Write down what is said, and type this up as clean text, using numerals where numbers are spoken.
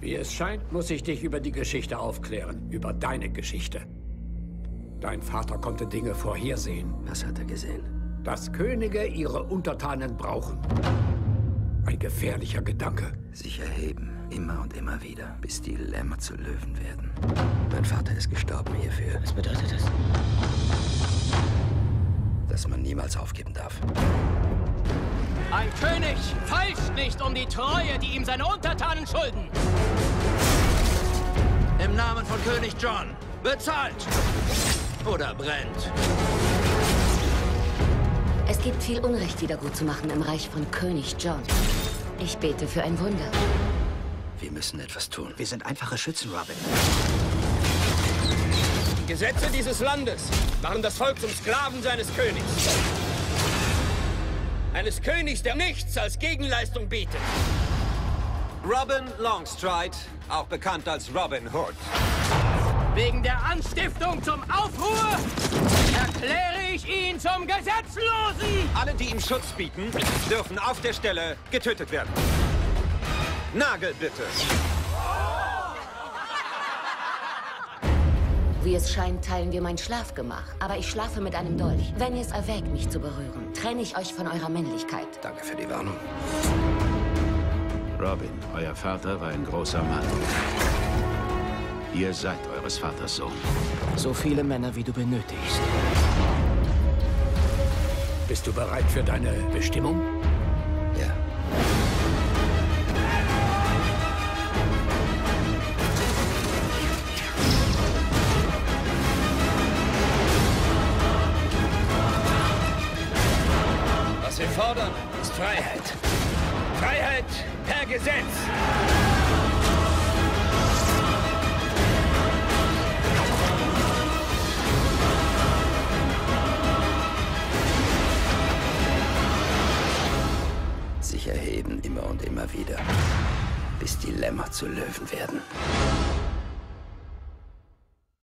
Wie es scheint, muss ich dich über die Geschichte aufklären. Über deine Geschichte. Dein Vater konnte Dinge vorhersehen. Was hat er gesehen? Dass Könige ihre Untertanen brauchen. Ein gefährlicher Gedanke. Sich erheben, immer und immer wieder, bis die Lämmer zu Löwen werden. Mein Vater ist gestorben hierfür. Was bedeutet das? Dass man niemals aufgeben darf. Ein König feilscht nicht um die Treue, die ihm seine Untertanen schulden. Im Namen von König John, bezahlt oder brennt. Es gibt viel Unrecht wiedergutzumachen im Reich von König John. Ich bete für ein Wunder. Wir müssen etwas tun. Wir sind einfache Schützen, Robin. Die Gesetze dieses Landes machen das Volk zum Sklaven seines Königs. Eines Königs, der nichts als Gegenleistung bietet. Robin Longstride, auch bekannt als Robin Hood. Wegen der Anstiftung zum Aufruhr erkläre ich ihn zum Gesetzlosen! Alle, die ihm Schutz bieten, dürfen auf der Stelle getötet werden. Nagel bitte! Wie es scheint, teilen wir mein Schlafgemach. Aber ich schlafe mit einem Dolch. Wenn ihr es erwägt, mich zu berühren, trenne ich euch von eurer Männlichkeit. Danke für die Warnung. Robin, euer Vater war ein großer Mann. Ihr seid eures Vaters Sohn. So viele Männer, wie du benötigst. Bist du bereit für deine Bestimmung? Ja. Was wir fordern, ist Freiheit. Freiheit per Gesetz! Erheben immer und immer wieder, bis die Lämmer zu Löwen werden.